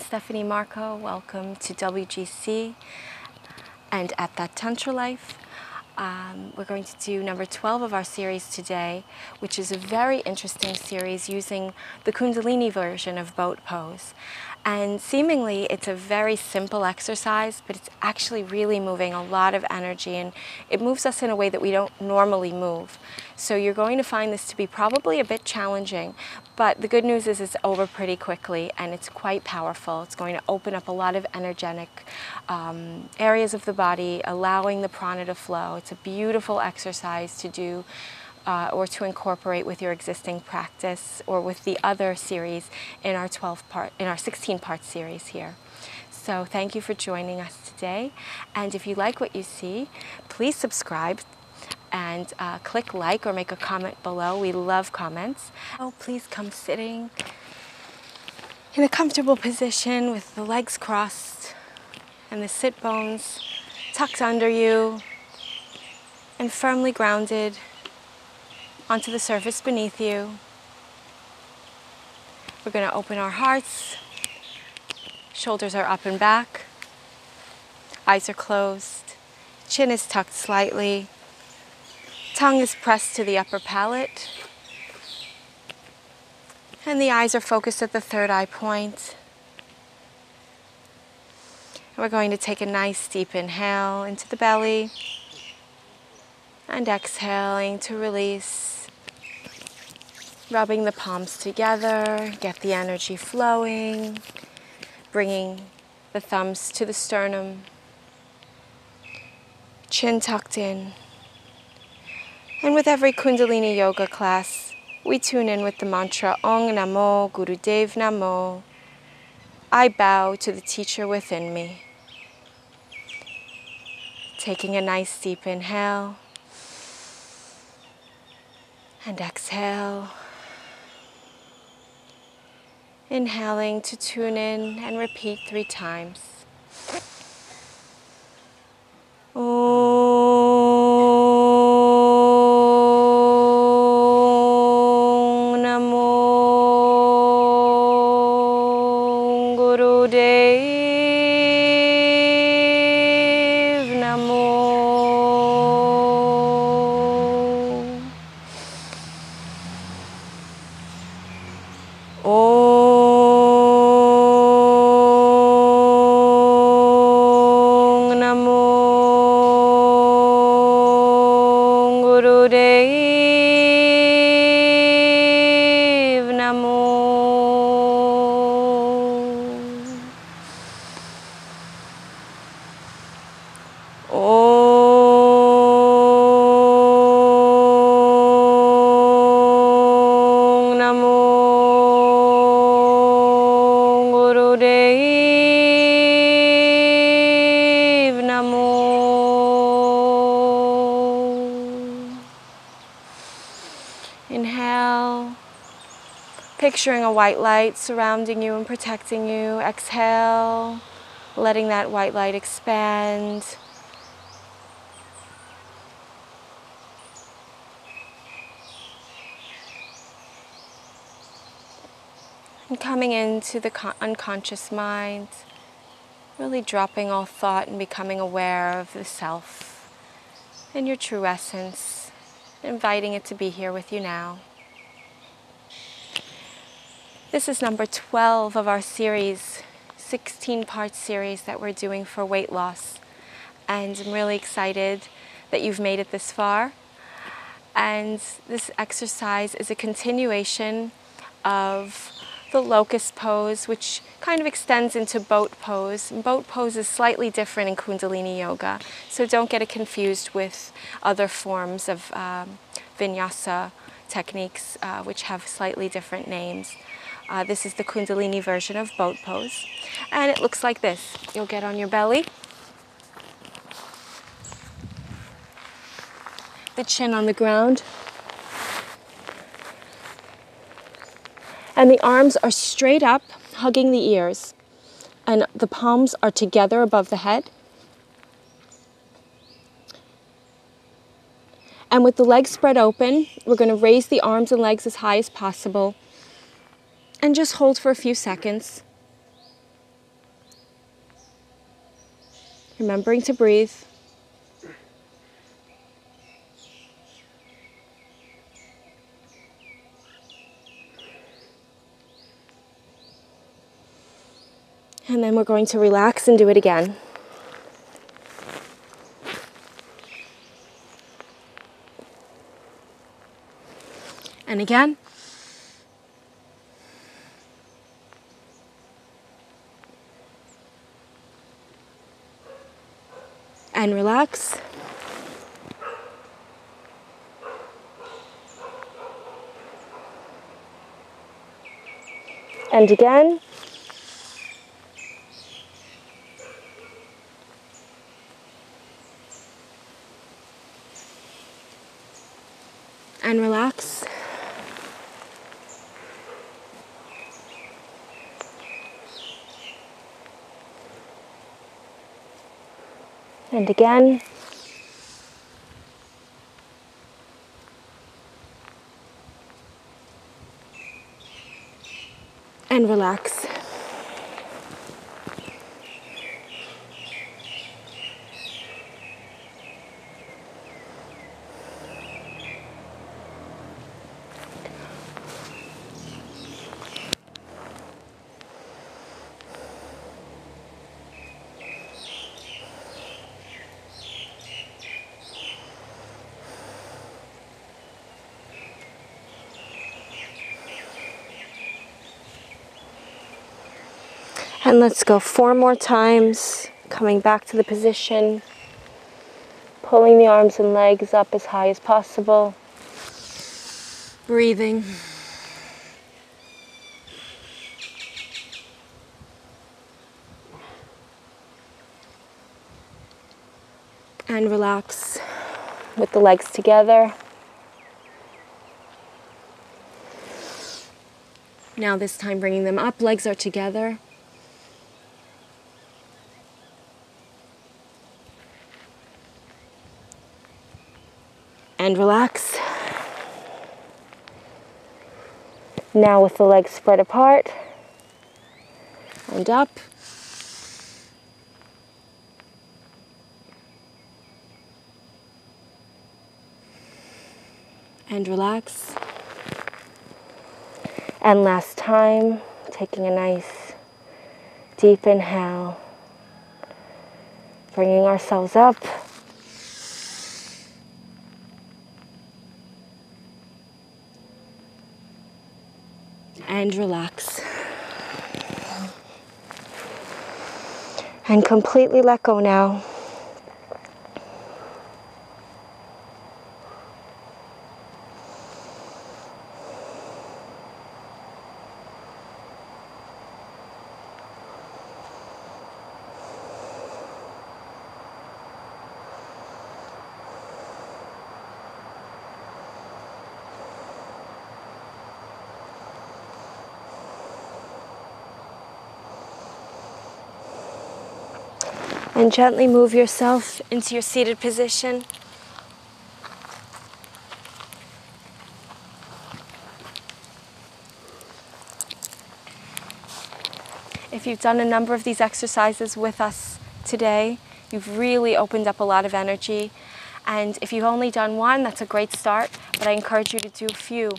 everyone, Stephanie Marco. Welcome to WGC and At That Tantra Life. We're going to do number 12 of our series today, which is a very interesting series using the Kundalini version of boat pose. And seemingly it's a very simple exercise, but it's actually really moving a lot of energy, and it moves us in a way that we don't normally move. So you're going to find this to be probably a bit challenging, but the good news is it's over pretty quickly and it's quite powerful. It's going to open up a lot of energetic areas of the body, allowing the prana to flow. It's a beautiful exercise to do or to incorporate with your existing practice or with the other series in our 16-part series here. So thank you for joining us today, and if you like what you see, please subscribe and click like or make a comment below. We love comments. Oh, please come sitting in a comfortable position with the legs crossed and the sit bones tucked under you and firmly grounded onto the surface beneath you. We're going to open our hearts. Shoulders are up and back. Eyes are closed. Chin is tucked slightly. Tongue is pressed to the upper palate. And the eyes are focused at the third eye point. And we're going to take a nice deep inhale into the belly and exhaling to release. Rubbing the palms together, get the energy flowing, bringing the thumbs to the sternum, chin tucked in. And with every Kundalini yoga class, we tune in with the mantra Ong Namo Gurudev Namo. I bow to the teacher within me. Taking a nice deep inhale and exhale. Inhaling to tune in, and repeat 3 times. Om Namo Gurudev Namo. Om Inhale, picturing a white light surrounding you and protecting you. Exhale, letting that white light expand. And coming into the unconscious mind, really dropping all thought and becoming aware of the self and your true essence. Inviting it to be here with you now. This is number 12 of our series, 16-part series that we're doing for weight loss. And I'm really excited that you've made it this far. And this exercise is a continuation of the locust pose, which kind of extends into boat pose. And boat pose is slightly different in Kundalini yoga, so don't get it confused with other forms of Vinyasa techniques, which have slightly different names. This is the Kundalini version of boat pose, and it looks like this. You'll get on your belly, the chin on the ground, and the arms are straight up, hugging the ears, and the palms are together above the head. And with the legs spread open, we're going to raise the arms and legs as high as possible and just hold for a few seconds. remembering to breathe. And then we're going to relax and do it again. And again. And relax. And again. And relax. And again. And relax. And let's go 4 more times, coming back to the position, pulling the arms and legs up as high as possible, breathing. And relax with the legs together. Now this time bringing them up, legs are together. And relax. Now with the legs spread apart and up. And relax. And last time, taking a nice deep inhale, bringing ourselves up. And relax. And completely let go now. And gently move yourself into your seated position. If you've done a number of these exercises with us today, you've really opened up a lot of energy. And if you've only done one, that's a great start, but I encourage you to do a few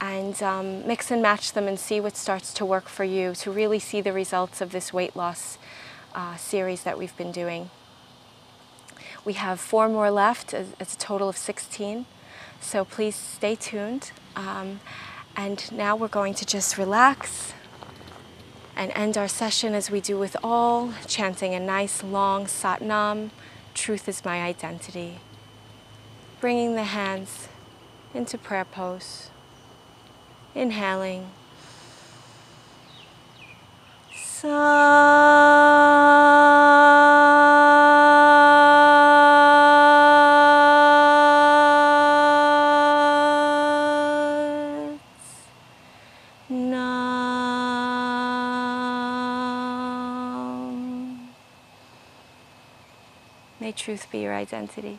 and mix and match them and see what starts to work for you to really see the results of this weight loss series that we've been doing. We have 4 more left. It's a total of 16. So please stay tuned. And now we're going to just relax and end our session as we do with all, chanting a nice long Sat Nam, Truth is my identity. Bringing the hands into prayer pose. Inhaling. Sat Nam. May truth be your identity.